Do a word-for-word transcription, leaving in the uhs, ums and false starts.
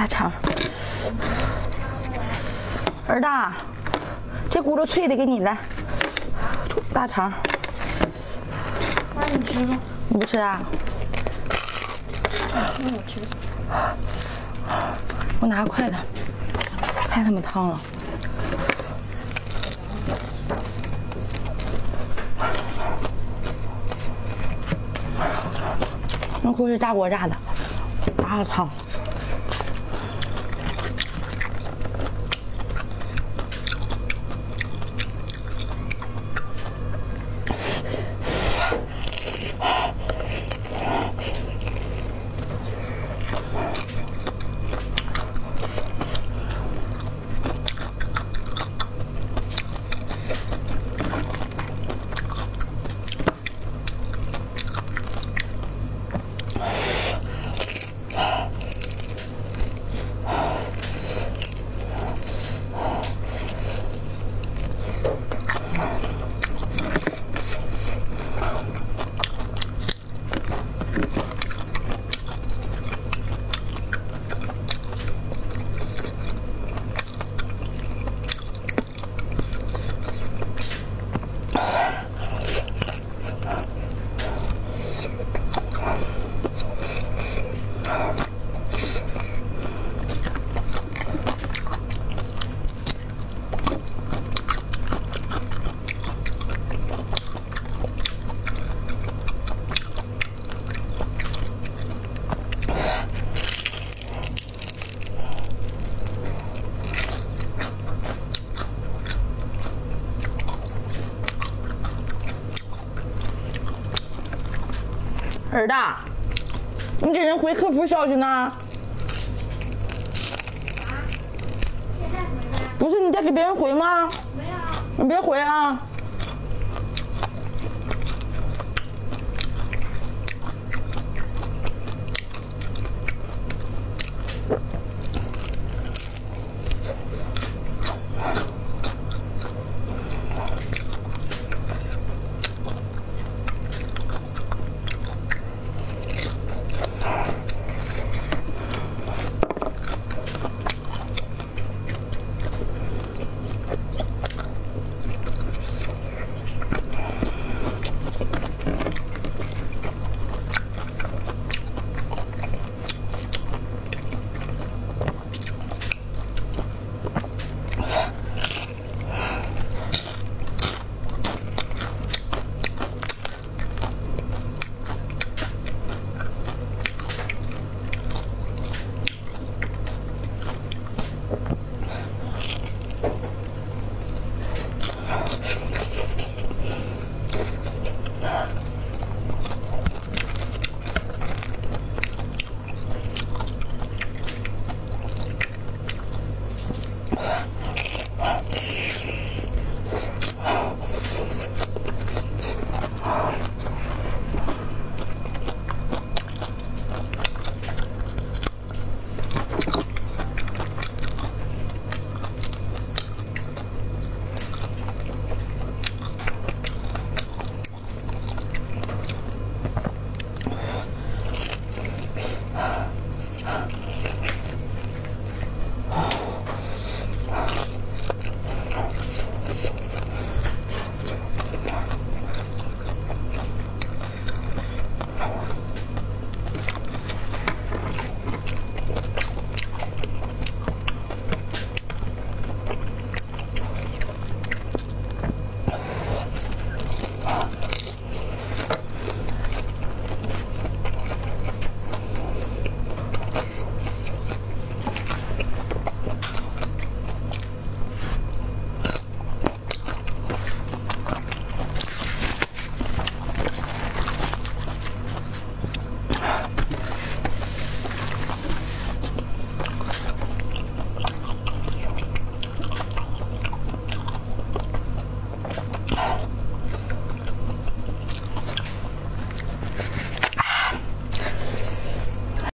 大肠。儿子，这轱辘脆的给你来，大肠。妈，你吃吧。你不吃啊？那我吃。我拿筷子，太他妈烫了。 那锅是炸锅炸的，炸了汤。儿子，你给人回客服消息呢？啊？不是你在给别人回吗？没有。你别回啊。